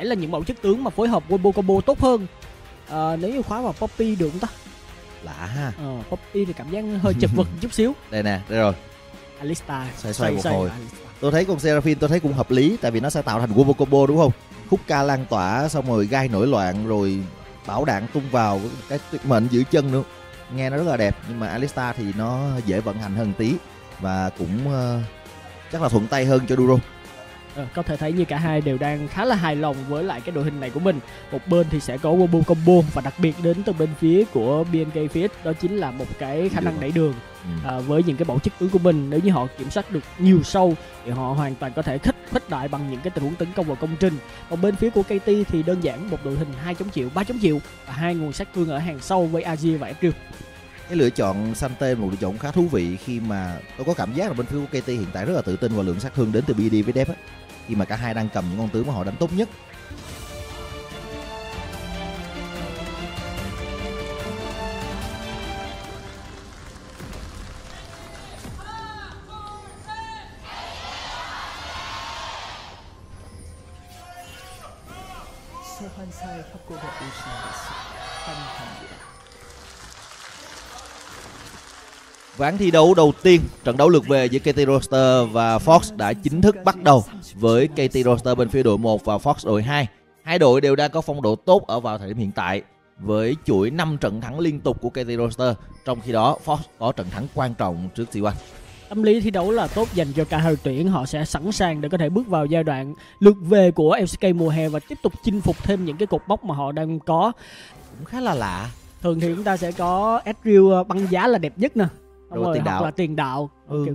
sẽ là những mẫu chất tướng mà phối hợp Wombo Combo tốt hơn. Nếu như khóa vào Poppy được không ta? Lạ ha. Poppy thì cảm giác hơi chật vật chút xíu. Đây nè, đây rồi. Alistar xoay một hồi. Tôi thấy con Seraphine tôi thấy cũng hợp lý, tại vì nó sẽ tạo thành Wombo Combo đúng không? Khúc ca lan tỏa xong rồi gai nổi loạn rồi bảo đạn tung vào, cái tuyệt mệnh giữ chân nữa. Nghe nó rất là đẹp, nhưng mà Alistar thì nó dễ vận hành hơn tí và cũng chắc là thuận tay hơn cho Duro. Có thể thấy như cả hai đều đang khá là hài lòng với lại cái đội hình này của mình. Một bên thì sẽ có Wombo Combo và đặc biệt đến từ bên phía của BNK phía đó chính là một cái khả năng đẩy đường. Với những cái mẫu chất ứng của mình, nếu như họ kiểm soát được nhiều sâu thì họ hoàn toàn có thể khuếch đại bằng những cái tình huống tấn công vào công trình. Còn bên phía của KT thì đơn giản một đội hình 2 chống chịu, 3 chống chịu và 2 nguồn sát thương ở hàng sâu với Azir và Ezreal. Cái lựa chọn Sante một lựa chọn khá thú vị khi mà tôi có cảm giác là bên phía của KT hiện tại rất là tự tin vào lượng sát thương đến từ BDD với Deft, khi mà cả hai đang cầm những con tướng mà họ đánh tốt nhất. Ván thi đấu đầu tiên, trận đấu lượt về giữa KT Rolster và Fox đã chính thức bắt đầu với KT Rolster bên phía đội 1 và Fox đội 2. Hai đội đều đang có phong độ tốt ở vào thời điểm hiện tại với chuỗi 5 trận thắng liên tục của KT Rolster, trong khi đó Fox có trận thắng quan trọng trước T1. Tâm lý thi đấu là tốt dành cho cả hai tuyển, họ sẽ sẵn sàng để có thể bước vào giai đoạn lượt về của LCK mùa hè và tiếp tục chinh phục thêm những cái cột mốc mà họ đang có. Cũng khá là lạ. Thường thì chúng ta sẽ có Ezreal băng giá là đẹp nhất nè. Rồi, tiền đạo. Hoặc là tiền đạo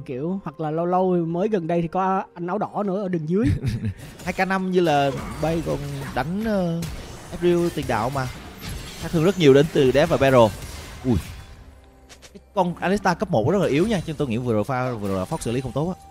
kiểu hoặc là lâu lâu mới gần đây thì có anh áo đỏ nữa ở đường dưới. 2k5 như là bay còn đánh Ezreal tiền đạo mà sát thương rất nhiều đến từ Deft và Bero. Ui, con Alistar cấp 1 rất là yếu nha, nhưng tôi nghĩ vừa rồi Fox xử lý không tốt á.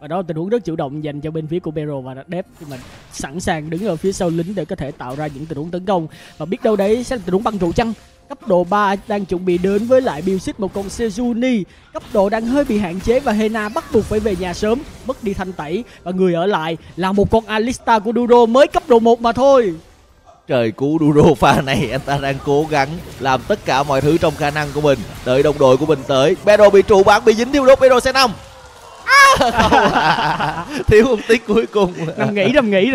Và đó là tình huống rất chủ động dành cho bên phía của Bero và Deft, khi mà sẵn sàng đứng ở phía sau lính để có thể tạo ra những tình huống tấn công và biết đâu đấy sẽ là tình huống băng trụ chăng. Cấp độ 3 đang chuẩn bị đến với lại Biusik, một con Sejuani cấp độ đang hơi bị hạn chế và Hena bắt buộc phải về nhà sớm, mất đi thanh tẩy và người ở lại là một con Alistar của Duro mới cấp độ 1 mà thôi. Trời cứu Duro, pha này anh ta đang cố gắng làm tất cả mọi thứ trong khả năng của mình, đợi đồng đội của mình tới. Bero bị trụ bắn, bị dính thiếu đốt, Bero sẽ nằm. Thiếu một tí cuối cùng. Nằm nghỉ.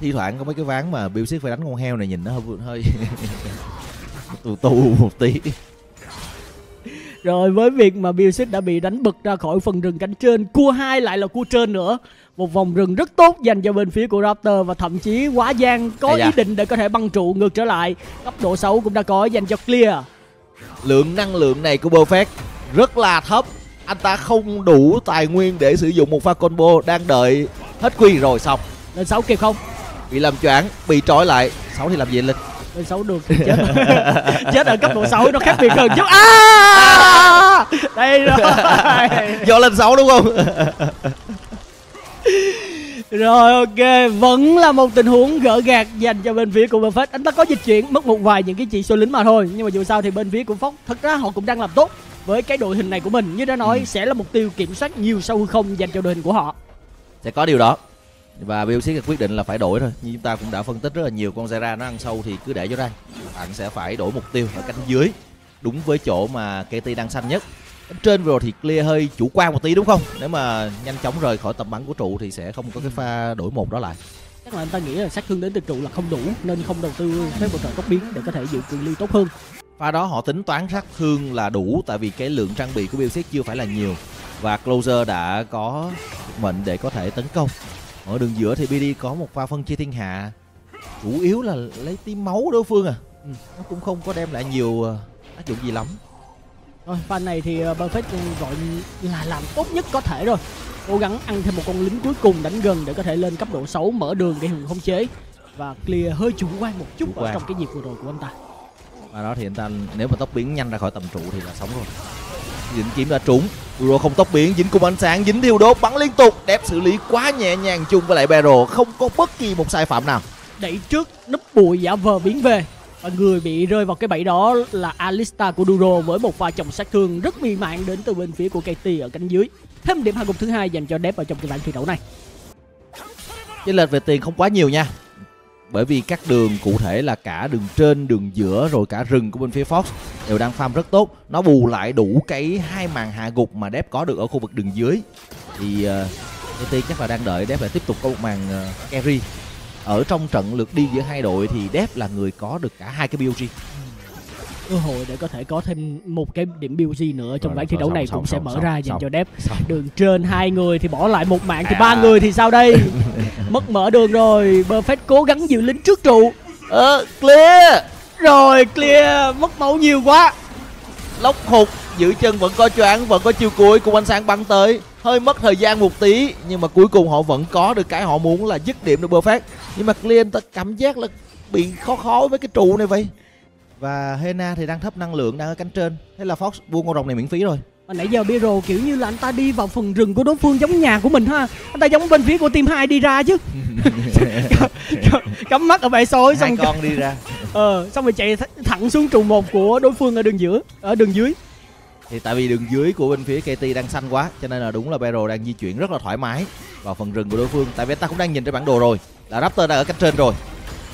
Thi thoảng có mấy cái ván mà Biusik phải đánh con heo này nhìn nó hơi tù một tí. Rồi với việc mà Biusik đã bị đánh bật ra khỏi phần rừng cánh trên, cua 2 lại là cua trên nữa. Một vòng rừng rất tốt dành cho bên phía của Raptor và thậm chí quá gian có ý định để có thể băng trụ ngược trở lại. Cấp độ 6 cũng đã có dành cho Clear. Lượng năng lượng này của Perfect rất là thấp. Anh ta không đủ tài nguyên để sử dụng một pha combo, đang đợi hết quy rồi xong. Lên 6 kịp không? Bị làm choáng, bị trói lại. 6 thì làm gì Linh? Lên 6 được thì chết. Chết ở cấp độ 6 nó khác biệt hơn chứ. Đây rồi. Do lên 6 đúng không? Rồi ok, vẫn là một tình huống gỡ gạc dành cho bên phía của Bufett. Anh ta có dịch chuyển, mất một vài những cái chỉ số lính mà thôi. Nhưng mà dù sao thì bên phía của Fox thật ra họ cũng đang làm tốt với cái đội hình này của mình. Như đã nói sẽ là mục tiêu kiểm soát nhiều sâu hư không dành cho đội hình của họ. Sẽ có điều đó. Và Biusik quyết định là phải đổi thôi. Như chúng ta cũng đã phân tích rất là nhiều, con Zera nó ăn sâu thì cứ để cho ra. Bạn sẽ phải đổi mục tiêu ở cánh dưới, đúng với chỗ mà KT đang xanh nhất. Cánh trên vừa rồi thì Clear hơi chủ quan một tí đúng không? Nếu mà nhanh chóng rời khỏi tầm bắn của trụ thì sẽ không có cái pha đổi một đó lại. Chắc là anh ta nghĩ là sát thương đến từ trụ là không đủ, nên không đầu tư thêm một trận tốc biến để có thể giữ cự ly tốt hơn. Pha đó họ tính toán sát thương là đủ, tại vì cái lượng trang bị của Biusik chưa phải là nhiều. Và Clozer đã có mệnh để có thể tấn công. Ở đường giữa thì BD có một pha phân chia thiên hạ, chủ yếu là lấy tí máu đối phương à. Nó cũng không có đem lại nhiều tác dụng gì lắm. Rồi pha này thì Perfect gọi là làm tốt nhất có thể rồi. Cố gắng ăn thêm một con lính cuối cùng đánh gần để có thể lên cấp độ 6 mở đường để hùng khống chế. Và Clear hơi chủ quan một chút ở trong cái dịp vừa rồi của anh ta. Và đó thì anh ta nếu mà tốc biến nhanh ra khỏi tầm trụ thì là sống rồi. Dính kiếm đã trúng, Duro không tốc biến, dính cung ánh sáng, dính thiêu đốt, bắn liên tục. Deft xử lý quá nhẹ nhàng chung với lại Bero, không có bất kỳ một sai phạm nào. Đẩy trước, núp bụi, giả vờ biến về. Và người bị rơi vào cái bẫy đó là Alistar của Duro với một pha chồng sát thương rất mi mạng đến từ bên phía của KT ở cánh dưới. Thêm điểm hạ gục thứ 2 dành cho Deft ở trong cái ván thi đấu này. Cái lệch về tiền không quá nhiều nha, bởi vì các đường cụ thể là cả đường trên, đường giữa rồi cả rừng của bên phía Fox đều đang farm rất tốt. Nó bù lại đủ cái hai màn hạ gục mà Deft có được ở khu vực đường dưới. Thì KT chắc là đang đợi Deft lại tiếp tục có một màn carry. Ở trong trận lượt đi giữa hai đội thì Deft là người có được cả hai cái BOG. Cơ hội để có thể có thêm một cái điểm BG nữa trong ván thi đấu này cũng sẽ mở ra dành cho Deft. Đường trên hai người thì bỏ lại một mạng thì ba người thì sao đây? Mất mở đường rồi. Perfect cố gắng giữ lính trước trụ. Clear. Rồi Clear mất máu nhiều quá. Lóc hụt, giữ chân vẫn có choáng, vẫn có chiều cuối cùng. Ánh sáng bắn tới hơi mất thời gian một tí nhưng mà cuối cùng họ vẫn có được cái họ muốn là dứt điểm được Perfect. Nhưng mà Clear ta cảm giác là bị khó với cái trụ này vậy. Và Hena thì đang thấp năng lượng, đang ở cánh trên. Thế là Fox buông con rồng này miễn phí rồi. Nãy giờ Bero kiểu như là anh ta đi vào phần rừng của đối phương giống nhà của mình ha. Anh ta giống bên phía của team 2 đi ra chứ. Cắm mắt ở bãi sói xong con đi ra. Xong rồi chạy thẳng xuống trụ 1 của đối phương ở đường giữa, ở đường dưới. Thì tại vì đường dưới của bên phía KT đang xanh quá cho nên là đúng là Bero đang di chuyển rất là thoải mái vào phần rừng của đối phương. Tại vì ta cũng đang nhìn trên bản đồ rồi, là Raptor đang ở cánh trên rồi.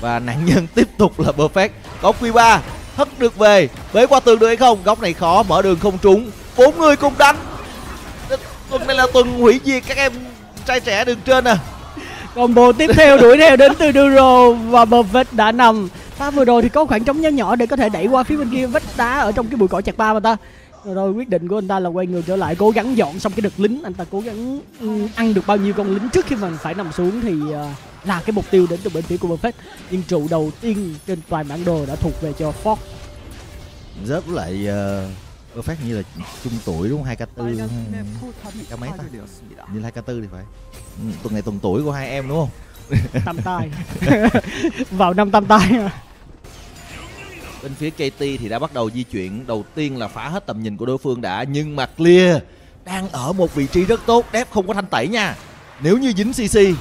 Và nạn nhân tiếp tục là Perfect. Góc Q3 hất được về. Bế qua tường được hay không? Góc này khó, mở đường không trúng. 4 người cùng đánh. Tuần này là tuần hủy diệt các em trai trẻ đường trên à. Combo tiếp theo đuổi theo đến từ Duro và Perfect đã nằm. Pha vừa rồi thì có khoảng trống nhỏ nhỏ để có thể đẩy qua phía bên kia vách đá ở trong cái bụi cỏ chặt ba mà ta. Rồi quyết định của anh ta là quay ngược trở lại, cố gắng dọn xong cái đợt lính. Anh ta cố gắng ăn được bao nhiêu con lính trước khi mình phải nằm xuống thì là cái mục tiêu đến từ bên phía của Perfect. Nhưng trụ đầu tiên trên toàn bản đồ đã thuộc về cho Fox. Rớt lại Perfect như là trung tuổi đúng không? 2K4 2K mấy ta? Như 2K4 thì phải. Tuần này tuần tuổi của hai em đúng không? Tam tai. Vào năm tam tai. Bên phía KT thì đã bắt đầu di chuyển. Đầu tiên là phá hết tầm nhìn của đối phương đã. Nhưng mà Clear đang ở một vị trí rất tốt. Deft không có thanh tẩy nha. Nếu như dính CC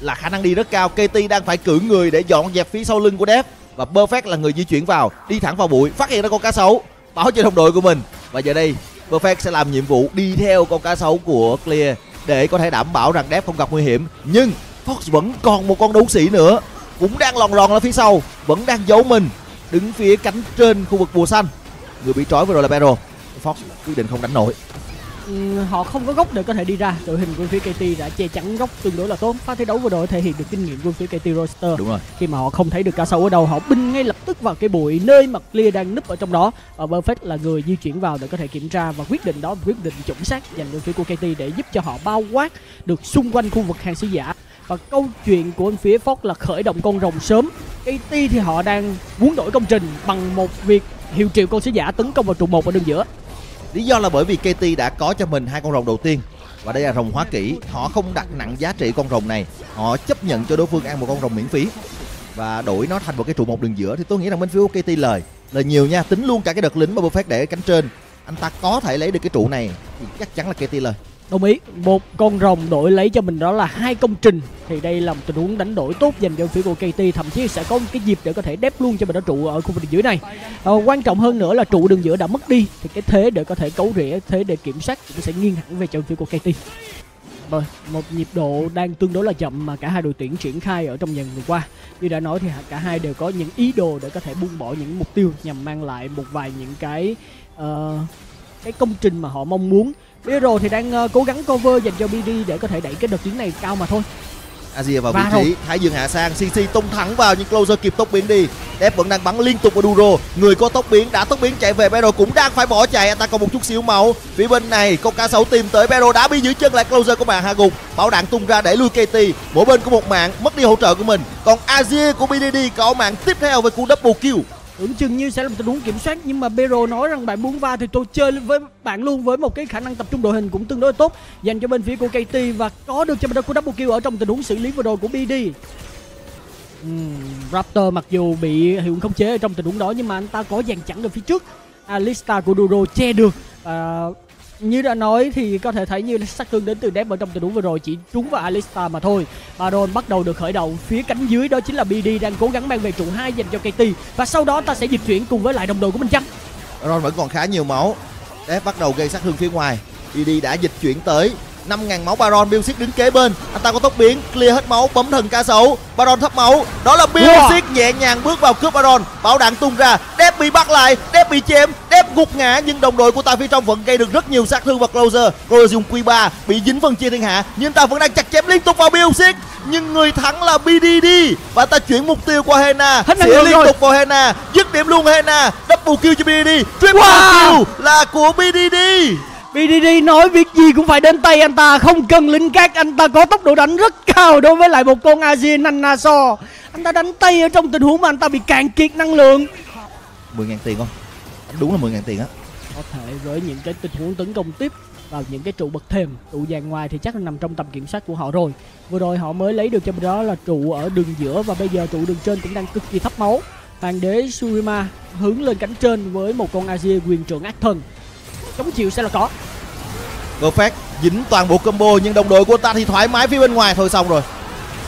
là khả năng đi rất cao. KT đang phải cử người để dọn dẹp phía sau lưng của Deft. Và Perfect là người di chuyển vào, đi thẳng vào bụi, phát hiện ra con cá sấu, báo cho đồng đội của mình. Và giờ đây Perfect sẽ làm nhiệm vụ đi theo con cá sấu của Clear để có thể đảm bảo rằng Deft không gặp nguy hiểm. Nhưng Fox vẫn còn một con đấu sĩ nữa, cũng đang lòn ròn ở phía sau, vẫn đang giấu mình đứng phía cánh trên khu vực bùa xanh. Người bị trói vừa rồi là Bero. Fox quyết định không đánh nổi. Họ không có góc để có thể đi ra. Đội hình của phía KT đã che chắn góc tương đối là tốt. Pha thi đấu vừa rồi thể hiện được kinh nghiệm của phía KT Rolster. Đúng rồi. Khi mà họ không thấy được cá sấu ở đâu, họ binh ngay lập tức vào cái bụi nơi mà Clear đang núp ở trong đó. Và Perfect là người di chuyển vào để có thể kiểm tra. Và quyết định đó là quyết định chuẩn xác dành cho phía của KT để giúp cho họ bao quát được xung quanh khu vực hàng sứ giả. Và câu chuyện của anh phía Fox là khởi động con rồng sớm. KT thì họ đang muốn đổi công trình bằng một việc hiệu triệu con sứ giả tấn công vào trụ 1 ở đường giữa. Lý do là bởi vì KT đã có cho mình hai con rồng đầu tiên và đây là rồng hóa kỹ. Họ không đặt nặng giá trị con rồng này, họ chấp nhận cho đối phương ăn một con rồng miễn phí và đổi nó thành một cái trụ 1 đường giữa. Thì tôi nghĩ rằng bên phía KT lời nhiều nha, tính luôn cả cái đợt lính mà Buffett để ở cánh trên, anh ta có thể lấy được cái trụ này thì chắc chắn là KT lời. Đồng ý, một con rồng đổi lấy cho mình đó là hai công trình. Thì đây là một tình huống đánh đổi tốt dành cho phía của KT. Thậm chí sẽ có một cái dịp để có thể Deft luôn cho mình ở trụ ở khu vực đường dưới này. Quan trọng hơn nữa là trụ đường giữa đã mất đi thì cái thế để có thể cấu rỉa, thế để kiểm soát cũng sẽ nghiêng hẳn về cho phía của KT. Rồi, một nhịp độ đang tương đối là chậm mà cả hai đội tuyển triển khai ở trong dàn vừa qua. Như đã nói thì cả hai đều có những ý đồ để có thể buông bỏ những mục tiêu nhằm mang lại một vài những cái công trình mà họ mong muốn. Bero thì đang cố gắng cover dành cho BD để có thể đẩy cái đợt chiến này cao mà thôi. Azir vào vị trí, Thái Dương hạ sang, CC tung thẳng vào nhưng Clozer kịp tốc biến đi. Deft vẫn đang bắn liên tục vào Duro, người có tốc biến đã tốc biến chạy về. Bero cũng đang phải bỏ chạy, anh ta còn một chút xíu máu. Phía bên này con cá sấu tìm tới, Bero đã bị giữ chân lại. Clozer có mạng hạ gục, bảo đạn tung ra để lui KT. Mỗi bên có một mạng, mất đi hỗ trợ của mình. Còn Azir của BDD có mạng tiếp theo với cú double kill. Tưởng chừng như sẽ là một tình huống kiểm soát nhưng mà Bero nói rằng bạn muốn va thì tôi chơi với bạn luôn, với một cái khả năng tập trung đội hình cũng tương đối tốt dành cho bên phía của KT và có được cho mình một double kill ở trong tình huống xử lý vừa rồi của BD. Raptor mặc dù bị hiệu khống chế ở trong tình huống đó nhưng mà anh ta có dàn chắn ở phía trước. Alistar của Duro che được. Như đã nói thì có thể thấy như sát thương đến từ Deft ở trong tình huống vừa rồi chỉ trúng vào Alistar mà thôi. Baron bắt đầu được khởi động, phía cánh dưới đó chính là BD đang cố gắng mang về trụ 2 dành cho KT. Và sau đó ta sẽ dịch chuyển cùng với lại đồng đội của mình chăng. Baron vẫn còn khá nhiều máu, Deft bắt đầu gây sát thương phía ngoài, BD đã dịch chuyển tới. 5.000 máu Baron. Biusik đứng kế bên, anh ta có tốc biến, clear hết máu, bấm thần ca sấu, Baron thấp máu. Đó là Biusik nhẹ nhàng bước vào cướp Baron. Bảo đạn tung ra, Deft bị bắt lại, Deft bị chém, Deft gục ngã, nhưng đồng đội của ta phía trong vẫn gây được rất nhiều sát thương vào Clozer. Clozer dùng Q3 bị dính phần chia thiên hạ, nhưng ta vẫn đang chặt chém liên tục vào Biusik. Nhưng người thắng là BDD và ta chuyển mục tiêu qua Hena, sẽ liên tục vào Hena, dứt điểm luôn Hena. Double kill cho BDD, triple kill là của BDD. BDD nói việc gì cũng phải đến tay anh ta, không cần lính cát, anh ta có tốc độ đánh rất cao đối với lại một con Azir Nana So. Anh ta đánh tay ở trong tình huống mà anh ta bị cạn kiệt năng lượng. 10.000 tiền không? Đúng là 10.000 tiền á. Có thể với những cái tình huống tấn công tiếp vào những cái trụ bậc thềm, trụ dàn ngoài thì chắc là nằm trong tầm kiểm soát của họ rồi. Vừa rồi họ mới lấy được cho mình đó là trụ ở đường giữa, và bây giờ trụ đường trên cũng đang cực kỳ thấp máu. Hoàng đế Surima hướng lên cánh trên với một con Azir quyền trưởng ác thần. Chống chịu sẽ là có. Perfect dính toàn bộ combo, nhưng đồng đội của ta thì thoải mái phía bên ngoài. Thôi xong rồi,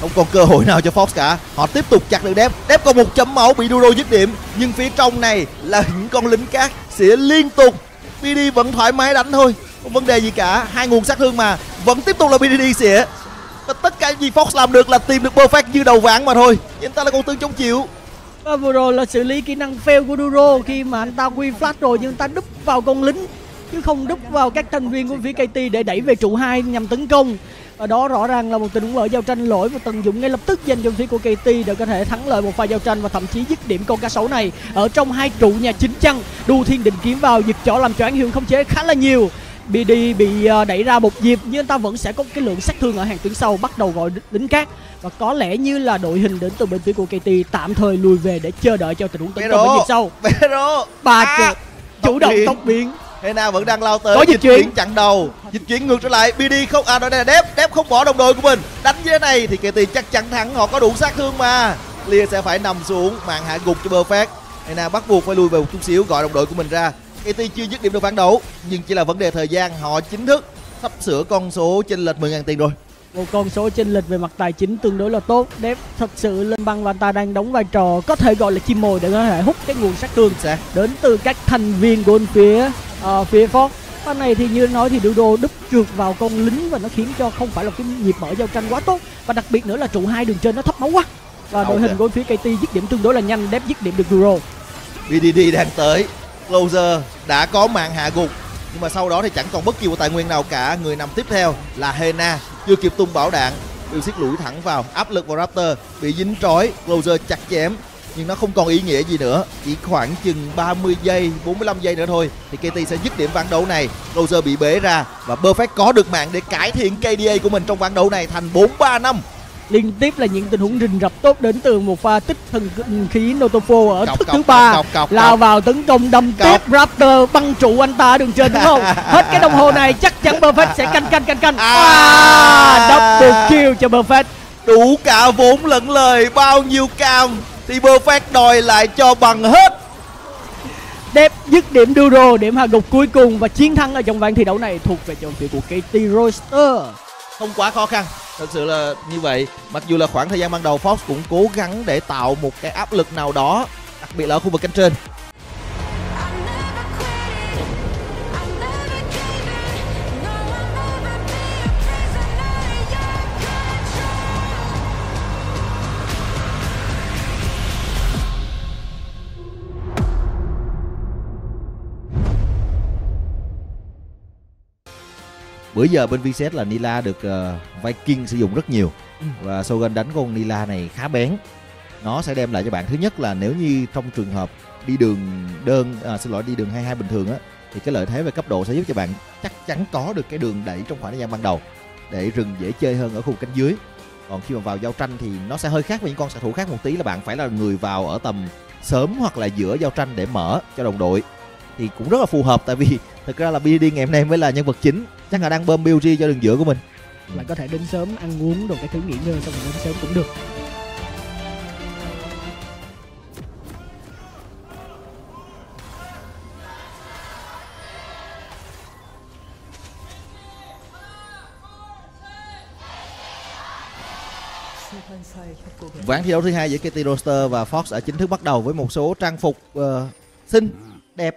không còn cơ hội nào cho Fox cả. Họ tiếp tục chặt được Deft. Deft còn 1 chấm máu bị Duro dứt điểm. Nhưng phía trong này là những con lính cát sẽ liên tục. BDD vẫn thoải mái đánh thôi, không vấn đề gì cả. 2 nguồn sát thương mà vẫn tiếp tục là BDD sẽ. Và tất cả gì Fox làm được là tìm được Perfect như đầu ván mà thôi. Nhưng ta là con tướng chống chịu. Và vừa rồi là xử lý kỹ năng fail của Duro khi mà anh ta quy flash rồi, nhưng ta đúp vào con lính chứ không đúp vào các thành viên của phía KT để đẩy về trụ 2 nhằm tấn công. Ở đó rõ ràng là một tình huống ở giao tranh lỗi và tận dụng ngay lập tức dành cho phía của KT để có thể thắng lợi một pha giao tranh và thậm chí dứt điểm con cá sấu này ở trong 2 trụ nhà chính chăng. Đu Thiên định kiếm vào, giật chỏ làm cho án hiệu khống chế khá là nhiều. BD bị đẩy ra một nhịp, nhưng anh ta vẫn sẽ có cái lượng sát thương ở hàng tuyến sau, bắt đầu gọi lính cát. Và có lẽ như là đội hình đến từ bên phía của KT tạm thời lùi về để chờ đợi cho tình huống tấn công ở nhịp sau. Bero chủ động tốc biến. Hena vẫn đang lao tới, có dịch chuyển chặn đầu, dịch chuyển ngược trở lại. BD không, đội này là Deft. Deft không bỏ đồng đội của mình. Đánh như thế này thì KT chắc chắn thắng, họ có đủ sát thương mà. Clear sẽ phải nằm xuống, màn hạ gục cho Perfect. Hena bắt buộc phải lùi về một chút xíu, gọi đồng đội của mình ra. KT chưa dứt điểm được phản đấu, nhưng chỉ là vấn đề thời gian. Họ chính thức sắp sửa con số chênh lệch 10.000 tiền rồi. Một con số chênh lệch về mặt tài chính tương đối là tốt. Deft thật sự lên băng và anh ta đang đóng vai trò có thể gọi là chim mồi để có thể hút cái nguồn sát thương đến từ các thành viên của phía Fox. Con này thì như nói thì Duro đúp trượt vào con lính và nó khiến cho không phải là cái nhịp mở giao tranh quá tốt, và đặc biệt nữa là trụ 2 đường trên nó thấp máu quá. Và đội hình của phía KT dứt điểm tương đối là nhanh, Deft dứt điểm được Duro. BDD đang tới, Clozer đã có mạng hạ gục, nhưng mà sau đó thì chẳng còn bất kỳ một tài nguyên nào cả. Người nằm tiếp theo là Hena, chưa kịp tung bảo đạn, Biusik lủi thẳng vào, áp lực vào Raptor, bị dính trói, Clozer chặt chém. Nhưng nó không còn ý nghĩa gì nữa, chỉ khoảng chừng 30 giây, 45 giây nữa thôi thì KT sẽ dứt điểm ván đấu này. Clozer bị bế ra và Perfect có được mạng để cải thiện KDA của mình trong ván đấu này thành 4-3-5. Liên tiếp là những tình huống rình rập tốt đến từ một pha tích thần khí Notofo ở cọc, thức cọc, thứ 3 lao vào tấn công đâm tiếp Raptor, băng trụ anh ta ở đường trên đúng không? Hết cái đồng hồ này chắc chắn Perfect sẽ canh. Double kill cho Perfect. Đủ cả vốn lẫn lời, bao nhiêu cam thì Perfect đòi lại cho bằng hết. Deft dứt điểm Duro, điểm hạ gục cuối cùng và chiến thắng ở trong ván thi đấu này thuộc về cho đội của KT Rolster. Không quá khó khăn, thật sự là như vậy. Mặc dù là khoảng thời gian ban đầu Fox cũng cố gắng để tạo một cái áp lực nào đó, đặc biệt là ở khu vực cánh trên. Bữa giờ bên VCS là Nilah được Viking sử dụng rất nhiều. Và Shogun đánh con Nilah này khá bén. Nó sẽ đem lại cho bạn, thứ nhất là nếu như trong trường hợp đi đường đơn, đi đường 22 bình thường á, thì cái lợi thế về cấp độ sẽ giúp cho bạn chắc chắn có được cái đường đẩy trong khoảng thời gian ban đầu để rừng dễ chơi hơn ở khu cánh dưới. Còn khi mà vào giao tranh thì nó sẽ hơi khác với những con xạ thủ khác một tí, là bạn phải là người vào ở tầm sớm hoặc là giữa giao tranh để mở cho đồng đội. Thì cũng rất là phù hợp, tại vì thực ra là BDD ngày hôm nay mới là nhân vật chính, chắc là đang bơm build cho đường giữa của mình. Bạn có thể đến sớm ăn uống đồ cái thứ nghỉ ngơi xong rồi đến sớm cũng được. Ván thi đấu thứ 2 giữa KT Rolster và Fox đã chính thức bắt đầu với một số trang phục xinh đẹp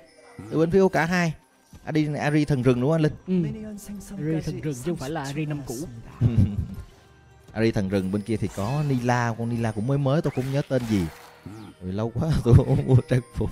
từ bên phía của cả hai. Ahri thần rừng đúng không anh Linh? Ahri thần rừng chứ không phải là Ahri năm cũ. Ahri thần rừng bên kia thì có Nilah, con Nilah cũng mới tôi cũng nhớ tên gì. Rồi lâu quá tôi không mua trang phục.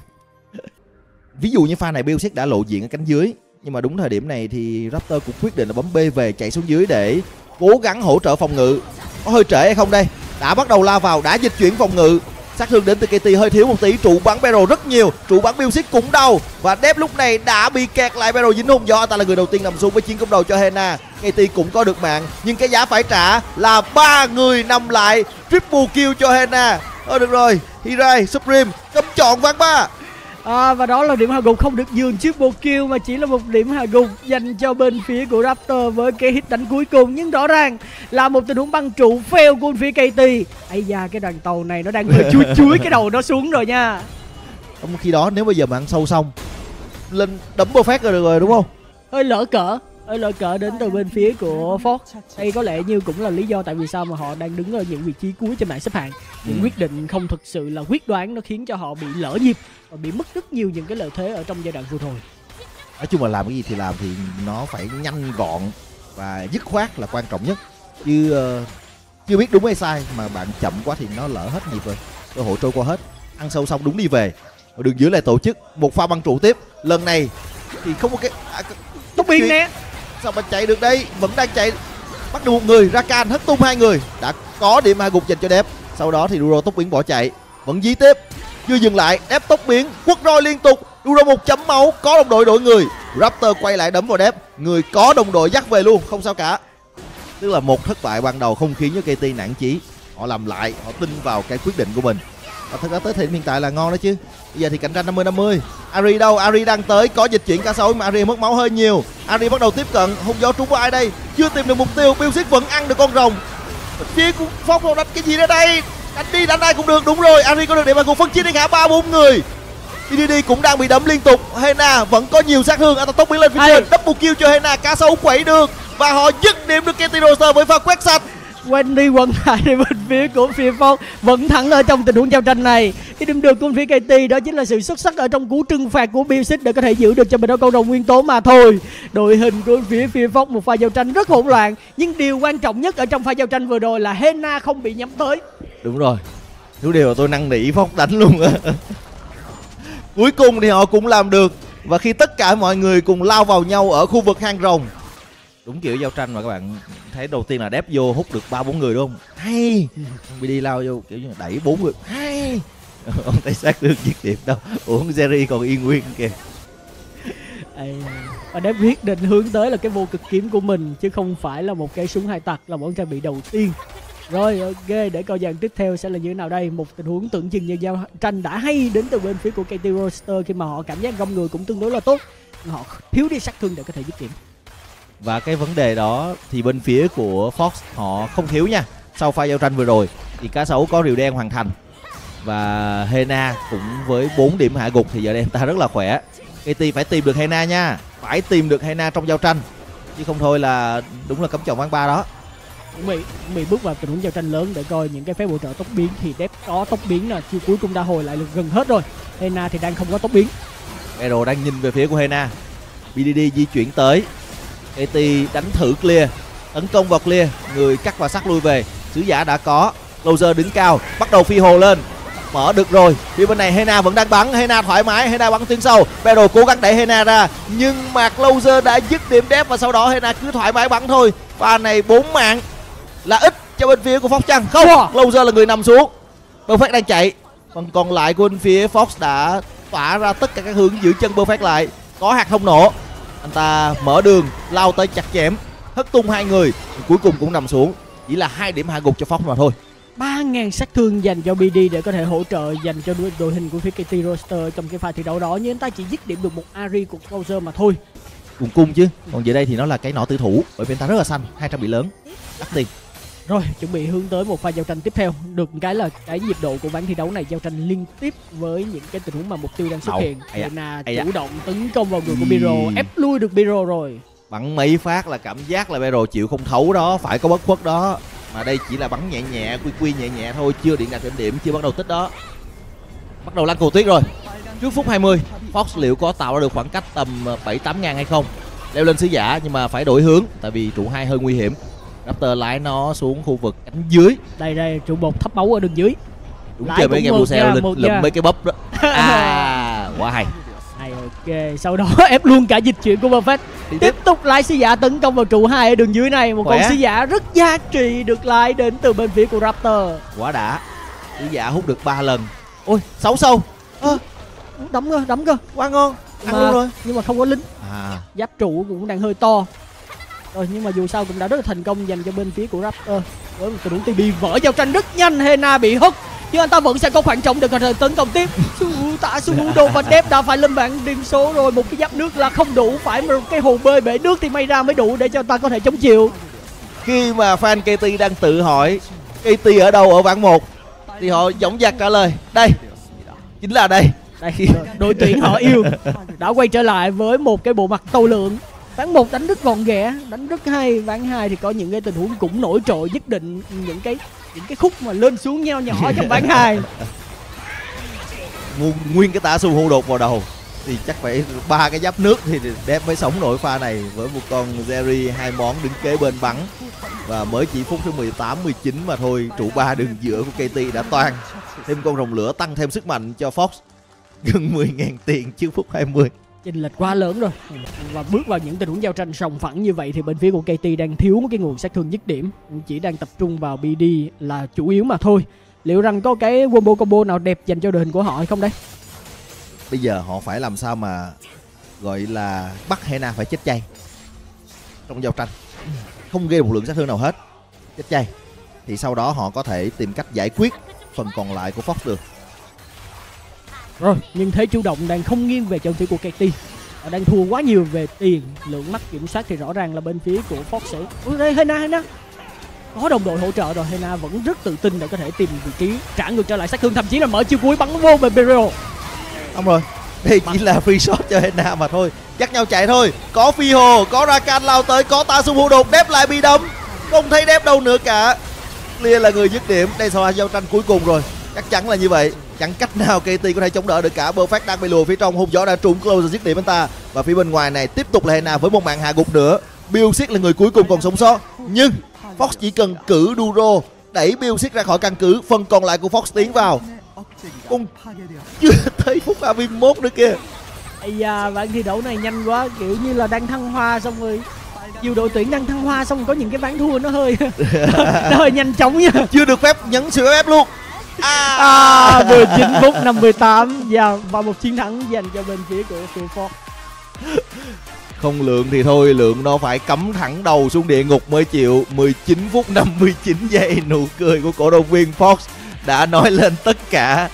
Ví dụ như pha này Biusik đã lộ diện ở cánh dưới, nhưng mà đúng thời điểm này thì Raptor cũng quyết định là bấm B về chạy xuống dưới để cố gắng hỗ trợ phòng ngự. Có hơi trễ hay không đây? Đã bắt đầu lao vào, đã dịch chuyển phòng ngự. Sát thương đến từ KT hơi thiếu một tí, trụ bắn Bero rất nhiều, trụ bắn Biusik cũng đau. Và Deft lúc này đã bị kẹt lại, Bero dính hung do ta là người đầu tiên nằm xuống với chiến công đầu cho Hena. KT cũng có được mạng, nhưng cái giá phải trả là ba người nằm lại. Triple kill cho Hena. Được rồi, Hirai, Supreme, cấm chọn ván 3. Và đó là điểm hạ gục không được dường triple kill mà chỉ là một điểm hạ gục dành cho bên phía của Raptor với cái hit đánh cuối cùng, nhưng rõ ràng là một tình huống băng trụ fail của phía KT. Ây da, cái đoàn tàu này nó đang vừa chuối cái đầu nó xuống rồi nha. Trong khi đó nếu bây giờ mà ăn sâu xong lên đấm Perfect rồi đúng không? Hơi lỡ cỡ đến từ bên phía của Fox. Đây có lẽ như cũng là lý do tại vì sao mà họ đang đứng ở những vị trí cuối trên bảng xếp hạng. Những quyết định không thực sự là quyết đoán, nó khiến cho họ bị lỡ nhịp và bị mất rất nhiều những cái lợi thế ở trong giai đoạn vừa rồi. Nói chung là làm cái gì thì làm thì nó phải nhanh gọn và dứt khoát là quan trọng nhất. Chứ chưa biết đúng hay sai mà bạn chậm quá thì nó lỡ hết nhịp rồi, cơ hội trôi qua hết. Ăn sâu xong đúng đi về. Ở đường dưới lại tổ chức một pha băng trụ tiếp. Lần này thì không có cái tốt biên nè. Sao mà chạy được đây? Vẫn đang chạy. Bắt được một người, Rakan hất tung hai người. Đã có điểm hạ gục dành cho Deft. Sau đó thì Duro tốc biến bỏ chạy. Vẫn dí tiếp. Chưa dừng lại, Deft tốc biến, quất roi liên tục. Duro một chấm máu, có đồng đội đổi người. Raptor quay lại đấm vào Deft. Người có đồng đội dắt về luôn, không sao cả. Tức là một thất bại ban đầu không khiến cho KT nản chí. Họ làm lại, họ tin vào cái quyết định của mình. Và thật ra tới thời điểm hiện tại là ngon đó chứ. Bây giờ thì cạnh tranh 50-50. Ahri đâu? Ahri đang tới, có dịch chuyển cả sói mà Ahri mất máu hơi nhiều. Ahri bắt đầu tiếp cận, hung gió trúng vào ai đây? Chưa tìm được mục tiêu, Biusik vẫn ăn được con rồng. Chia cũng phóng không đánh cái gì ra đây? Đánh đi đánh ai cũng được, đúng rồi. Ahri có được điểm mà cùng phân chia đi ngã 3-4 người. BDD cũng đang bị đấm liên tục. Hena vẫn có nhiều sát thương, anh ta tốc biến lên phía trên, double kill cho Hena, cá sấu quẩy được và họ dứt điểm được KT Rolster với pha quét sạch. Quên đi quần lại thì bên phía của phía Phong vẫn thắng ở trong tình huống giao tranh này. Cái điểm được của phía KT đó chính là sự xuất sắc ở trong cú trừng phạt của Biusik để có thể giữ được cho mình đó con rồng nguyên tố mà thôi. Đội hình của phía Phong một pha giao tranh rất hỗn loạn, nhưng điều quan trọng nhất ở trong pha giao tranh vừa rồi là Hena không bị nhắm tới. Đúng rồi, nếu điều là tôi năn nỉ Phong đánh luôn. Cuối cùng thì họ cũng làm được, và khi tất cả mọi người cùng lao vào nhau ở khu vực hang rồng. Đúng kiểu giao tranh mà các bạn thấy đầu tiên là Deft vô hút được 3-4 người đúng không? Hay! BD lao vô kiểu như là đẩy 4 người. Hay! Ông tay sát được giết điểm đâu. Uống Zeri còn yên nguyên kìa. Và Deft quyết định hướng tới là cái vô cực kiếm của mình chứ không phải là một cái súng hai tặc là món trang bị đầu tiên. Rồi ok, để coi dàn tiếp theo sẽ là như thế nào đây. Một tình huống tưởng chừng như giao tranh đã hay đến từ bên phía của KT Rolster khi mà họ cảm giác gom người cũng tương đối là tốt. Họ thiếu đi sát thương để có thể dứt điểm. Và cái vấn đề đó thì bên phía của Fox họ không thiếu nha. Sau pha giao tranh vừa rồi thì cá sấu có rìu đen hoàn thành. Và Hena cũng với 4 điểm hạ gục thì giờ đây ta rất là khỏe. KT phải tìm được Hena nha. Phải tìm được Hena trong giao tranh. Chứ không thôi là đúng là cấm chọn ván 3 đó. Mỹ bước vào tình huống giao tranh lớn để coi những cái phép bổ trợ tốc biến thì Deft có tốc biến là chiêu cuối cũng đã hồi lại được gần hết rồi. Hena thì đang không có tốc biến. Bero đang nhìn về phía của Hena. BDD di chuyển tới. KT đánh thử Clear, tấn công vào Clear, người cắt và sắt lui về. Sứ giả đã có, Clozer đứng cao, bắt đầu phi hồ lên, mở được rồi. Phía bên này Hena vẫn đang bắn, Hena thoải mái, Hena bắn tuyến sâu, Bero cố gắng đẩy Hena ra, nhưng mà Clozer đã dứt điểm Deft và sau đó Hena cứ thoải mái bắn thôi. Pha này 4 mạng là ít cho bên phía của Fox chăng? Không, Clozer là người nằm xuống. Perfect đang chạy, phần còn lại của bên phía Fox đã tỏa ra tất cả các hướng giữ chân Perfect lại. Có hạt không nổ. Anh ta mở đường, lao tới chặt chém, hất tung hai người, cuối cùng cũng nằm xuống. Chỉ là 2 điểm hạ gục cho Fox mà thôi. 3.000 sát thương dành cho BD để có thể hỗ trợ dành cho đội hình của phía KT Rolster trong cái pha thi đấu đó. Nhưng anh ta chỉ dứt điểm được một Ahri của Clozer mà thôi. Cùng cung chứ, còn về đây thì nó là cái nỏ tử thủ. Bởi vì anh ta rất là xanh, 200 bị lớn, đắt tiền. Rồi, chuẩn bị hướng tới một pha giao tranh tiếp theo. Được cái là cái nhịp độ của ván thi đấu này giao tranh liên tiếp với những cái tình huống mà mục tiêu đang xuất hiện. Hena chủ động tấn công vào người của Bero, ép lui được Bero rồi. Bắn mấy phát là cảm giác là Bero chịu không thấu đó, phải có bất khuất đó. Mà đây chỉ là bắn nhẹ nhẹ, quy nhẹ nhẹ thôi, chưa điện đạt điểm, chưa bắt đầu tích đó. Bắt đầu lăn cầu tuyết rồi. Trước phút 20, Fox liệu có tạo ra được khoảng cách tầm 7-8 ngàn hay không. Leo lên sứ giả nhưng mà phải đổi hướng tại vì trụ 2 hơi nguy hiểm. Raptor lái nó xuống khu vực cánh dưới. Đây đây, trụ 1 thấp máu ở đường dưới. Đúng chơi mấy game mua xe lên lụm mấy cái bóp đó. À, quá hay. Ok, sau đó ép luôn cả dịch chuyển của Buffett. Tiếp tục lái sứ giả tấn công vào trụ 2 ở đường dưới này. Một con sứ giả rất giá trị được lái đến từ bên phía của Raptor. Quá đã. Sứ giả hút được 3 lần. Ôi, 6 sâu. À, đấm cơ, quá ngon. Ăn mà, luôn rồi. Nhưng mà không có lính. À. Giáp trụ cũng đang hơi to. Rồi nhưng mà dù sao cũng đã rất là thành công dành cho bên phía của Raptor. Với một cái đúng TB vỡ giao tranh rất nhanh, Hena bị hất. Nhưng anh ta vẫn sẽ có khoảng trống để có thể tấn công tiếp. Suudo và Deft đã phải lên bảng điểm số rồi. Một cái giáp nước là không đủ, phải một cái hồ bơi bể nước thì may ra mới đủ để cho ta có thể chống chịu. Khi mà fan KT đang tự hỏi KT ở đâu ở bảng 1 thì họ dõng dạc trả lời đây, chính là đây. Đây đội tuyển họ yêu đã quay trở lại với một cái bộ mặt tâu lượng. Ván 1 đánh rất gọn ghẽ, đánh rất hay. Ván 2 thì có những cái tình huống cũng nổi trội nhất định, những cái khúc mà lên xuống nhau nhỏ trong ván 2. Nguyên cái tả su hô đột vào đầu thì chắc phải 3 cái giáp nước thì đẹp mới sống nổi pha này, với một con Zeri 2 món đứng kế bên bắn và mới chỉ phút thứ 18 19 mà thôi, trụ 3 đường giữa của KT đã toang. Thêm con rồng lửa tăng thêm sức mạnh cho Fox gần 10.000 tiền trước phút 20. Chênh lệch quá lớn rồi. Và bước vào những tình huống giao tranh sòng phẳng như vậy thì bên phía của KT đang thiếu một cái nguồn sát thương dứt điểm, chỉ đang tập trung vào BD là chủ yếu mà thôi. Liệu rằng có cái Wombo Combo nào đẹp dành cho đội hình của họ hay không đấy? Bây giờ họ phải làm sao mà gọi là bắt Hena phải chết chay trong giao tranh, không gây một lượng sát thương nào hết, chết chay thì sau đó họ có thể tìm cách giải quyết phần còn lại của Fox được. Rồi, nhưng thế chủ động đang không nghiêng về trận phía của KT. Họ đang thua quá nhiều về tiền, lượng mắt kiểm soát thì rõ ràng là bên phía của Fox sẽ... Ui đây, Hena có đồng đội hỗ trợ rồi. Hena vẫn rất tự tin để có thể tìm vị trí trả ngược trở lại sát thương, thậm chí là mở chiêu cuối bắn vô về Bero. Xong rồi, đây chỉ là free shot cho Hena mà thôi. Dắt nhau chạy thôi, có phi hồ, có Rakan lao tới, có Tatsumu đột, Deft lại bị đấm. Không thấy Deft đâu nữa cả. Clear là người dứt điểm, đây là giao tranh cuối cùng rồi. Chắc chắn là như vậy, chẳng cách nào KT có thể chống đỡ được cả. Perfect đang bị lùa phía trong, hung gió đã trúng Clozer giết điểm anh ta. Và phía bên ngoài này tiếp tục là Hena với một mạng hạ gục nữa. Biusik là người cuối cùng còn sống sót, nhưng Fox chỉ cần cử Duro đẩy Biusik ra khỏi căn cứ, phần còn lại của Fox tiến vào. Cũng chưa thấy phút 31 nữa kìa. Ây da, ván thi đấu này nhanh quá, kiểu như là đang thăng hoa xong rồi. Nhiều đội tuyển đang thăng hoa xong rồi có những cái ván thua nó hơi nó hơi nhanh chóng nha. Chưa được phép nhấn sửa ép luôn. À, 19 phút 58 và một chiến thắng dành cho bên phía của Fox. Không lượng thì thôi, lượng nó phải cắm thẳng đầu xuống địa ngục mới chịu. 19 phút 59 giây, nụ cười của cổ động viên Fox đã nói lên tất cả.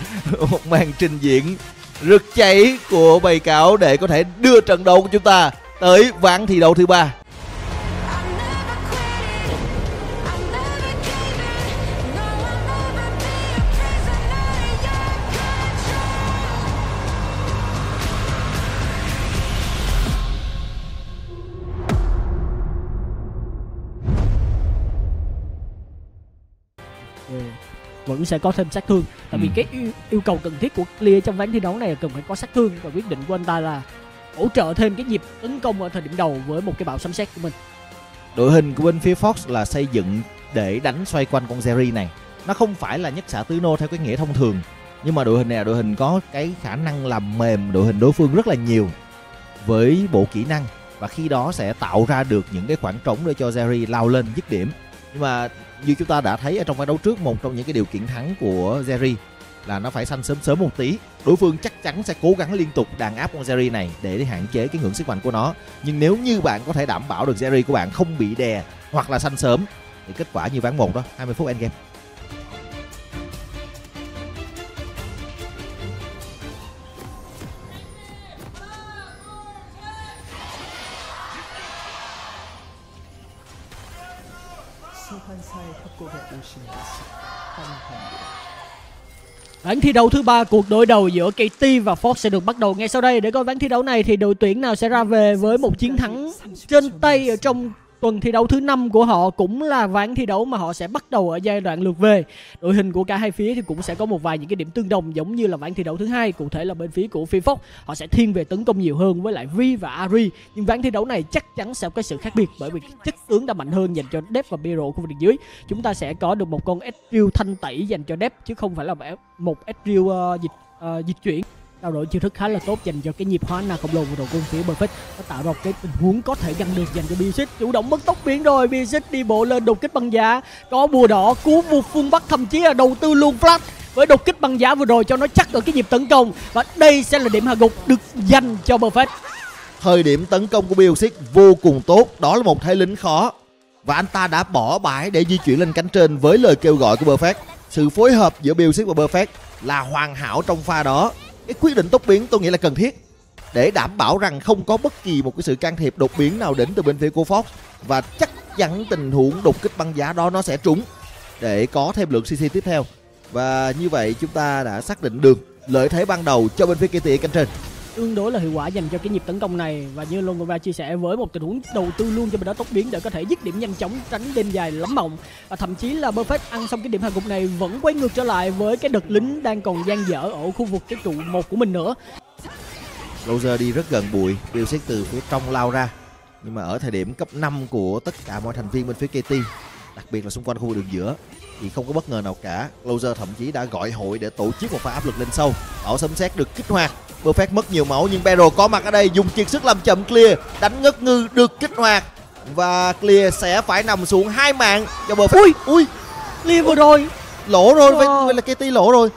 Một màn trình diễn rực cháy của bầy cáo để có thể đưa trận đấu của chúng ta tới ván thi đấu thứ 3. Vẫn sẽ có thêm sát thương, tại vì cái yêu cầu cần thiết của Clear trong ván thi đấu này là cần phải có sát thương, và quyết định của anh ta là hỗ trợ thêm cái nhịp tấn công ở thời điểm đầu với một cái bão sấm sét của mình. Đội hình của bên phía Fox là xây dựng để đánh xoay quanh con Zeri này, nó không phải là nhất xạ tứ nô theo cái nghĩa thông thường, nhưng mà đội hình này là đội hình có cái khả năng làm mềm đội hình đối phương rất là nhiều với bộ kỹ năng, và khi đó sẽ tạo ra được những cái khoảng trống để cho Zeri lao lên dứt điểm. Nhưng mà như chúng ta đã thấy ở trong ván đấu trước, một trong những cái điều kiện thắng của Zeri là nó phải xanh sớm một tí. Đối phương chắc chắn sẽ cố gắng liên tục đàn áp con Zeri này để hạn chế cái ngưỡng sức mạnh của nó. Nhưng nếu như bạn có thể đảm bảo được Zeri của bạn không bị đè hoặc là xanh sớm thì kết quả như ván 1 đó, 20 phút endgame. Ván thi đấu thứ 3, cuộc đối đầu giữa KT và Fox sẽ được bắt đầu ngay sau đây. Để coi ván thi đấu này thì đội tuyển nào sẽ ra về với một chiến thắng trên tay ở trong Tuần thi đấu thứ 5 của họ cũng là ván thi đấu mà họ sẽ bắt đầu ở giai đoạn lượt về. Đội hình của cả hai phía thì cũng sẽ có một vài những cái điểm tương đồng giống như là ván thi đấu thứ 2. Cụ thể là bên phía của Fox, họ sẽ thiên về tấn công nhiều hơn với lại Vi và Ahri. Nhưng ván thi đấu này chắc chắn sẽ có sự khác biệt bởi vì chất tướng đã mạnh hơn dành cho Deft và Bero khu vực dưới. Chúng ta sẽ có được một con Ezreal thanh tẩy dành cho Deft chứ không phải là một Ezreal dịch chuyển. Trao đổi chiêu thức khá là tốt dành cho cái nhịp hóa na khổng lồ của đội quân phía Perfect. Nó tạo ra một cái tình huống có thể găng được dành cho Biusik. Chủ động mất tốc biến rồi, Biusik đi bộ lên đột kích băng giá. Có bùa đỏ, cú buộc phương Bắc, thậm chí là đầu tư luôn flash với đột kích băng giá vừa rồi cho nó chắc ở cái nhịp tấn công. Và đây sẽ là điểm hạ gục được dành cho Perfect. Thời điểm tấn công của Biusik vô cùng tốt, đó là một thế lính khó. Và anh ta đã bỏ bãi để di chuyển lên cánh trên với lời kêu gọi của Perfect. Sự phối hợp giữa Biusik và Perfect là hoàn hảo trong pha đó. Cái quyết định tốc biến tôi nghĩ là cần thiết để đảm bảo rằng không có bất kỳ một cái sự can thiệp đột biến nào đến từ bên phía của Fox. Và chắc chắn tình huống đột kích băng giá đó nó sẽ trúng để có thêm lượng CC tiếp theo. Và như vậy chúng ta đã xác định được lợi thế ban đầu cho bên phía KT cạnh tranh tương đối là hiệu quả dành cho cái nhịp tấn công này. Và như Longova chia sẻ, với một tình huống đầu tư luôn cho mình đó tốc biến để có thể dứt điểm nhanh chóng, tránh đêm dài lắm mộng. Và thậm chí là Perfect ăn xong cái điểm hạ gục này vẫn quay ngược trở lại với cái đợt lính đang còn dang dở ở khu vực cái trụ 1 của mình nữa. Clozer đi rất gần bụi, Biusik từ phía trong lao ra. Nhưng mà ở thời điểm cấp 5 của tất cả mọi thành viên bên phía KT, đặc biệt là xung quanh khu vực đường giữa, thì không có bất ngờ nào cả. Clozer thậm chí đã gọi hội để tổ chức một pha áp lực lên sâu. Ảo sấm sét được kích hoạt. Perfect mất nhiều máu nhưng Bero có mặt ở đây, dùng kiệt sức làm chậm Clear, đánh ngất ngư được kích hoạt và Clear sẽ phải nằm xuống 2 mạng cho Perfect. Ui, Clear vừa rồi lỗ rồi, vậy là KT lỗ rồi.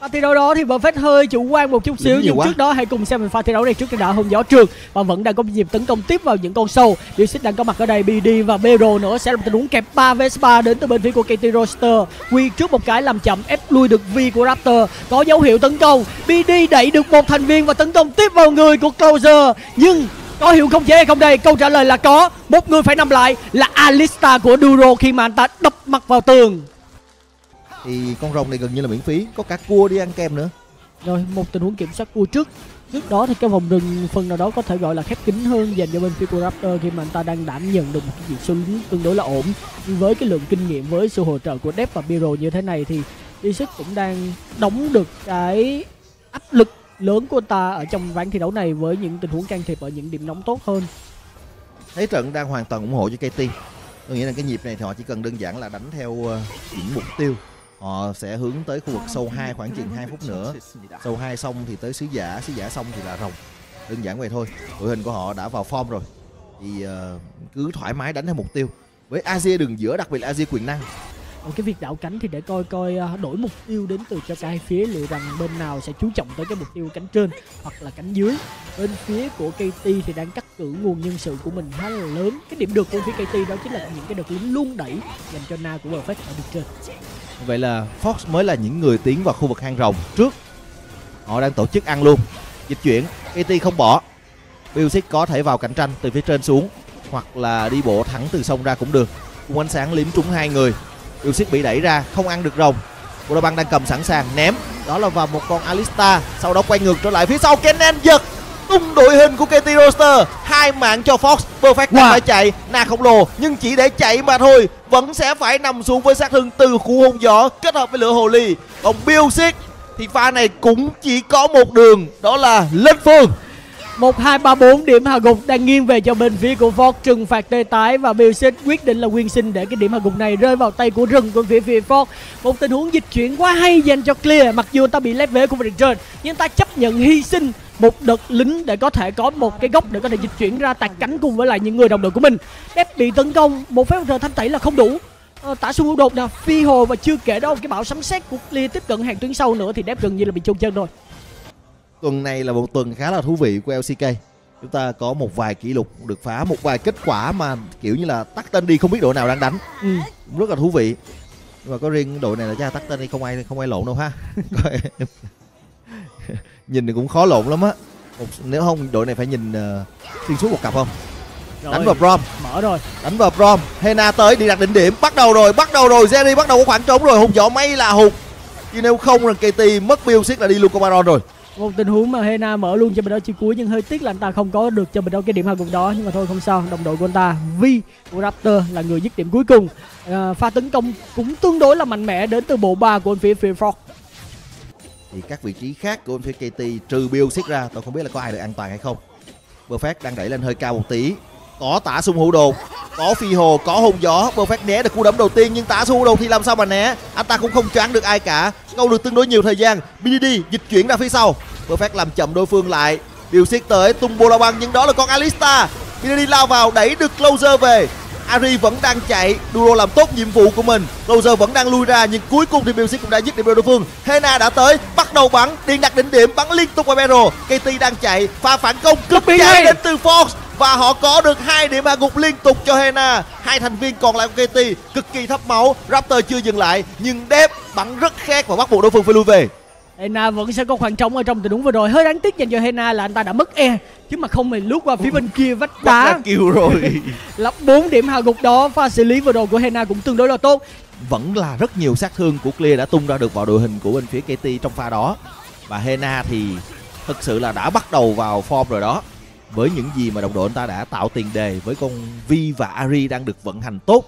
Pha thi đấu đó thì Perfect hơi chủ quan một chút xíu, nhưng trước đó hãy cùng xem mình pha thi đấu này trước đã. Hôn gió trường và vẫn đang có dịp tấn công tiếp vào những con sâu. Biusik đang có mặt ở đây, BD và Bero nữa sẽ là một tình huống kẹp 3v3 đến từ bên phía của KT Rolster. Quy trước một cái làm chậm, ép lui được Vi của Raptor, có dấu hiệu tấn công. BD đẩy được một thành viên và tấn công tiếp vào người của Clozer, nhưng có hiệu không dễ không đây? Câu trả lời là có. Một người phải nằm lại là Alistar của Duro khi mà anh ta đập mặt vào tường. Thì con rồng này gần như là miễn phí, có cả cua đi ăn kem nữa. Rồi một tình huống kiểm soát cua trước đó thì cái vòng rừng phần nào đó có thể gọi là khép kín hơn dành cho bên phía của Raptor khi mà anh ta đang đảm nhận được một cái sự tương đối là ổn. Nhưng với cái lượng kinh nghiệm, với sự hỗ trợ của Deft và Bero như thế này thì Biusik cũng đang đóng được cái áp lực lớn của anh ta ở trong ván thi đấu này với những tình huống can thiệp ở những điểm nóng tốt hơn. Thế trận đang hoàn toàn ủng hộ cho KT. Tôi nghĩ là cái nhịp này thì họ chỉ cần đơn giản là đánh theo những mục tiêu. Họ sẽ hướng tới khu vực sâu 2 khoảng chừng 2 phút nữa. Sâu 2 xong thì tới sứ giả xong thì là rồng. Đơn giản vậy thôi. Đội hình của họ đã vào form rồi. Thì cứ thoải mái đánh theo mục tiêu. Với Azir đường giữa, đặc biệt là Azir quyền năng. Còn cái việc đảo cánh thì để coi đổi mục tiêu đến từ cho cái phía, liệu rằng bên nào sẽ chú trọng tới cái mục tiêu cánh trên hoặc là cánh dưới. Bên phía của KT thì đang cắt cử nguồn nhân sự của mình khá là lớn. Cái điểm được của phía KT đó chính là những cái đợt lính luôn đẩy dành cho Na của Perfect ở đường trên. Vậy là Fox mới là những người tiến vào khu vực hang rồng trước. Họ đang tổ chức ăn luôn. Dịch chuyển, KT không bỏ. Biusik có thể vào cạnh tranh từ phía trên xuống hoặc là đi bộ thẳng từ sông ra cũng được. Cùng ánh sáng liếm trúng 2 người. Biusik bị đẩy ra, không ăn được rồng. Bồ Đào Băng đang cầm sẵn sàng, ném. Đó là vào một con Alistar, sau đó quay ngược trở lại phía sau. Kennen giật tung đội hình của KT Rolster, 2 mạng cho Fox. Perfect phải chạy, Na khổng lồ nhưng chỉ để chạy mà thôi, vẫn sẽ phải nằm xuống với sát thương từ khu hôn gió kết hợp với lửa hồ ly. Còn Biusik thì pha này cũng chỉ có một đường, đó là lên phương. 1, 2, 3, 4 điểm hạ gục đang nghiêng về cho bên phía của Fox. Trừng phạt tê tái và Biusik quyết định là quyên sinh để cái điểm hạ gục này rơi vào tay của rừng của phía Fox. Một tình huống dịch chuyển quá hay dành cho Clear. Mặc dù ta bị lép vế của mình trên nhưng ta chấp nhận hy sinh một đợt lính để có thể có một cái góc để có thể dịch chuyển ra tạt cánh cùng với lại những người đồng đội của mình. Deft bị tấn công, một phép rờ thanh tẩy là không đủ. Tả xung đột là phi hồ và chưa kể đâu cái bão sấm sét của Clear tiếp cận hàng tuyến sau nữa thì Deft gần như là bị chôn chân rồi. Tuần này là một tuần khá là thú vị của LCK. Chúng ta có một vài kỷ lục được phá, một vài kết quả mà kiểu như là tắt tên đi, không biết đội nào đang đánh. Rất là thú vị. Nhưng mà có riêng đội này là chắc tắt tên đi, không ai lộn đâu ha. Nhìn thì cũng khó lộn lắm á. Nếu không đội này phải nhìn xuyên suốt một cặp không? Rồi, đánh vào prom. Mở rồi. Đánh vào prom. Hena tới đi đặt đỉnh điểm. Bắt đầu rồi. Zeri bắt đầu có khoảng trống rồi. Hùng võ may là hụt. Chứ nếu không là KT mất Biusik là đi luôn Comaron rồi. Một tình huống mà Hena mở luôn cho mình ở chiều cuối, nhưng hơi tiếc là anh ta không có được cho mình đâu cái điểm hạ gục đó. Nhưng mà thôi không sao, đồng đội của anh ta Vi của Raptor là người dứt điểm cuối cùng. Pha tấn công cũng tương đối là mạnh mẽ đến từ bộ ba của anh phía Fox. Thì các vị trí khác của anh phía KT trừ Biusik ra, tôi không biết là có ai được an toàn hay không. Perfect đang đẩy lên hơi cao một tí, có tả xung hữu đồ, có phi hồ, có hôn gió. Perfect né được cú đấm đầu tiên nhưng tả xung hữu đồ thì làm sao mà né, anh ta cũng không choáng được ai cả, câu được tương đối nhiều thời gian. BDD dịch chuyển ra phía sau, Perfect làm chậm đối phương lại. Biusik tới tung bola băng nhưng đó là con Alistar. BDD lao vào đẩy được Clozer về. Ahri vẫn đang chạy, Duro làm tốt nhiệm vụ của mình. Clozer vẫn đang lui ra nhưng cuối cùng thì Biusik cũng đã dứt điểm đối phương. Hena đã tới, bắt đầu bắn, điền đặt đỉnh điểm, bắn liên tục vào Bero. KT đang chạy, pha phản công cực chán đến từ Fox và họ có được 2 điểm hạ gục liên tục cho Hena. 2 thành viên còn lại của KT cực kỳ thấp máu. Raptor chưa dừng lại nhưng Deft bắn rất khét và bắt buộc đối phương phải lui về. Hena vẫn sẽ có khoảng trống ở trong tình huống vừa rồi. Hơi đáng tiếc dành cho Hena là anh ta đã mất e chứ mà không mình lướt qua phía bên kia vách đá kêu rồi. Lắp 4 điểm hạ gục đó. Pha xử lý vừa rồi của Hena cũng tương đối là tốt. Vẫn là rất nhiều sát thương của Clear đã tung ra được vào đội hình của bên phía KT trong pha đó. Và Hena thì thực sự là đã bắt đầu vào form rồi đó, với những gì mà đồng đội anh ta đã tạo tiền đề với con Vi và Ahri đang được vận hành tốt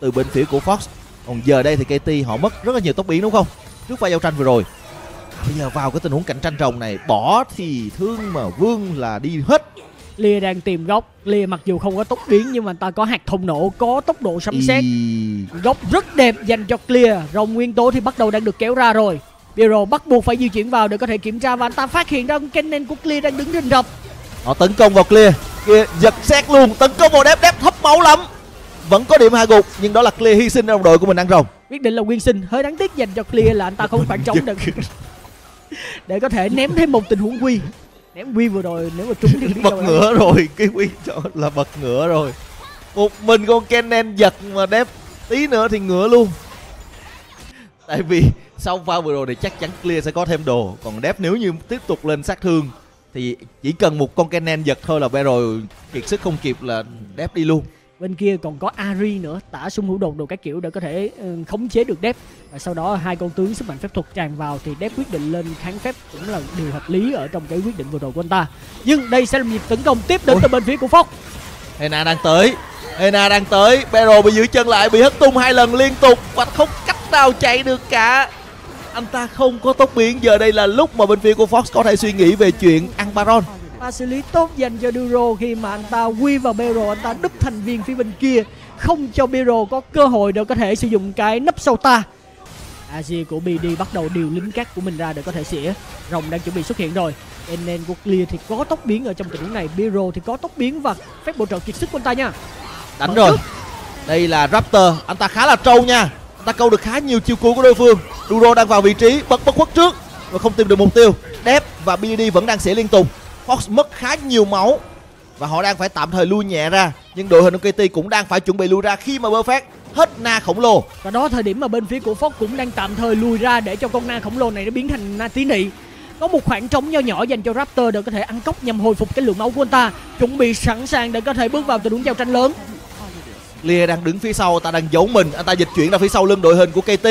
từ bên phía của Fox. Còn giờ đây thì KT họ mất rất là nhiều tốc biến đúng không, trước pha giao tranh vừa rồi. Bây giờ vào cái tình huống cạnh tranh rồng này, bỏ thì thương mà vương là đi hết. Lee đang tìm góc, Lee mặc dù không có tốc biến nhưng mà anh ta có hạt thông nổ, có tốc độ sấm sét. Góc rất đẹp dành cho Clear. Rồng nguyên tố thì bắt đầu đang được kéo ra rồi. Bero bắt buộc phải di chuyển vào để có thể kiểm tra và anh ta phát hiện ra Kennen của Clear đang đứng rình rập. Họ tấn công vào Clear, Clear giật xét luôn, tấn công vào Deft, Deft thấp máu lắm. Vẫn có điểm hạ gục nhưng đó là Clear hy sinh đồng đội của mình ăn rồng. Quyết định là nguyên sinh, hơi đáng tiếc dành cho Clear là anh ta không phản chống được để có thể ném thêm một tình huống quy. Ném quy vừa rồi nếu mà trúng thì bật ngửa rồi, cái quy đó là bật ngửa rồi. Một mình con Kennen giật mà Deft tí nữa thì ngửa luôn. Tại vì sau pha vừa rồi thì chắc chắn Clear sẽ có thêm đồ. Còn Deft nếu như tiếp tục lên sát thương thì chỉ cần một con Kennen giật thôi là bé rồi, kiệt sức không kịp là Deft đi luôn. Bên kia còn có Ahri nữa, tả xung hữu đột đồ các kiểu để có thể khống chế được Deft. Và sau đó hai con tướng sức mạnh phép thuật tràn vào thì Deft quyết định lên kháng phép cũng là điều hợp lý ở trong cái quyết định vừa rồi của anh ta. Nhưng đây sẽ là nhịp tấn công tiếp đến từ bên phía của Fox. Hena đang tới, Hena đang tới, Bero bị giữ chân lại, bị hất tung 2 lần liên tục và không cách nào chạy được cả. Anh ta không có tốc biến, giờ đây là lúc mà bên phía của Fox có thể suy nghĩ về chuyện ăn Baron. Pha xử lý tốt dành cho Duro khi mà anh ta quy vào Bero, anh ta đúp thành viên phía bên kia, không cho Bero có cơ hội để có thể sử dụng cái nấp sâu ta. Azir của BD bắt đầu điều lính cát của mình ra để có thể xỉa. Rồng đang chuẩn bị xuất hiện rồi. Kennen của Clear thì có tốc biến ở trong tình huống này, Bero thì có tốc biến và phép bổ trợ kiệt sức của anh ta nha. Đánh rồi. Đây là Raptor, anh ta khá là trâu nha. Anh ta câu được khá nhiều chiêu cuối của đối phương. Duro đang vào vị trí bất khuất trước và không tìm được mục tiêu. Deft và BD vẫn đang xỉa liên tục. Fox mất khá nhiều máu và họ đang phải tạm thời lui nhẹ ra, nhưng đội hình của KT cũng đang phải chuẩn bị lui ra khi mà Perfect hết na khổng lồ. Và đó thời điểm mà bên phía của Fox cũng đang tạm thời lui ra để cho con na khổng lồ này nó biến thành na tí nị. Có một khoảng trống nho nhỏ dành cho Raptor để có thể ăn cốc nhằm hồi phục cái lượng máu của anh ta, chuẩn bị sẵn sàng để có thể bước vào tình huống giao tranh lớn. Lee đang đứng phía sau, ta đang giấu mình, anh ta dịch chuyển ra phía sau lưng đội hình của KT.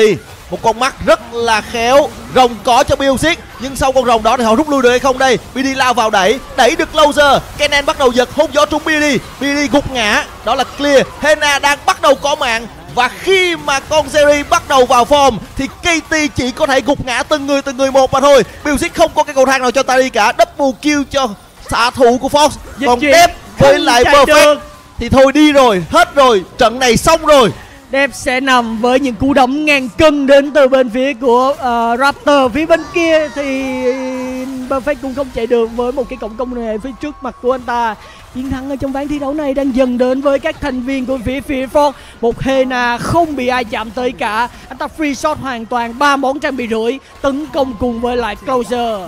Một con mắt rất là khéo, rồng có cho Biusik nhưng sau con rồng đó thì họ rút lui được hay không đây. BD lao vào đẩy, đẩy được Clozer, Kennen bắt đầu giật, hôn gió trúng BD, BD gục ngã, đó là Clear. Hena đang bắt đầu có mạng và khi mà con Zeri bắt đầu vào form thì KT chỉ có thể gục ngã từng người một mà thôi. Biusik không có cái cầu thang nào cho ta đi cả, double kill cho xạ thủ của Fox. Còn Deft với lại Perfect thì thôi đi rồi, hết rồi, trận này xong rồi. Deft sẽ nằm với những cú đấm ngang cân đến từ bên phía của Raptor. Phía bên kia thì Perfect cũng không chạy được với một cái cổng công nghệ phía trước mặt của anh ta. Chiến thắng ở trong ván thi đấu này đang dần đến với các thành viên của phía Fox. Một Hena không bị ai chạm tới cả, anh ta free shot hoàn toàn, 3 món trang bị rưỡi tấn công cùng với lại Clozer.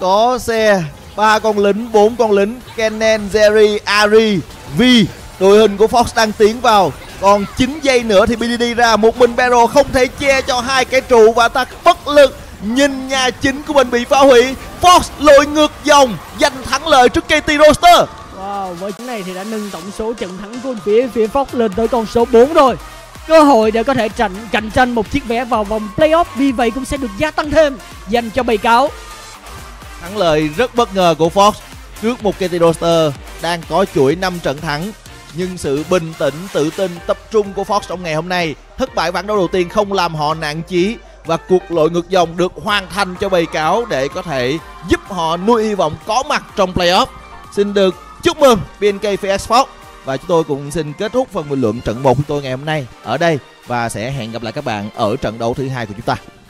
Có xe, 3 con lính, 4 con lính, Kennen, Zeri, Ahri, Vi. Đội hình của Fox đang tiến vào, còn 9 giây nữa thì BDD ra, một mình Bero không thể che cho hai cái trụ và ta bất lực nhìn nhà chính của mình bị phá hủy. Fox lội ngược dòng giành thắng lợi trước KT Rolster. Wow, với cái này thì đã nâng tổng số trận thắng của phía Fox lên tới con số 4 rồi. Cơ hội để có thể cạnh tranh một chiếc vé vào vòng playoff vì vậy cũng sẽ được gia tăng thêm dành cho bầy cáo. Thắng lợi rất bất ngờ của Fox trước một KT Rolster đang có chuỗi 5 trận thắng. Nhưng sự bình tĩnh, tự tin, tập trung của Fox trong ngày hôm nay, thất bại ván đấu đầu tiên không làm họ nản chí và cuộc lội ngược dòng được hoàn thành cho bầy cáo để có thể giúp họ nuôi hy vọng có mặt trong playoff. Xin được chúc mừng BNK vs Fox. Và chúng tôi cũng xin kết thúc phần bình luận trận 1 của tôi ngày hôm nay ở đây và sẽ hẹn gặp lại các bạn ở trận đấu thứ hai của chúng ta.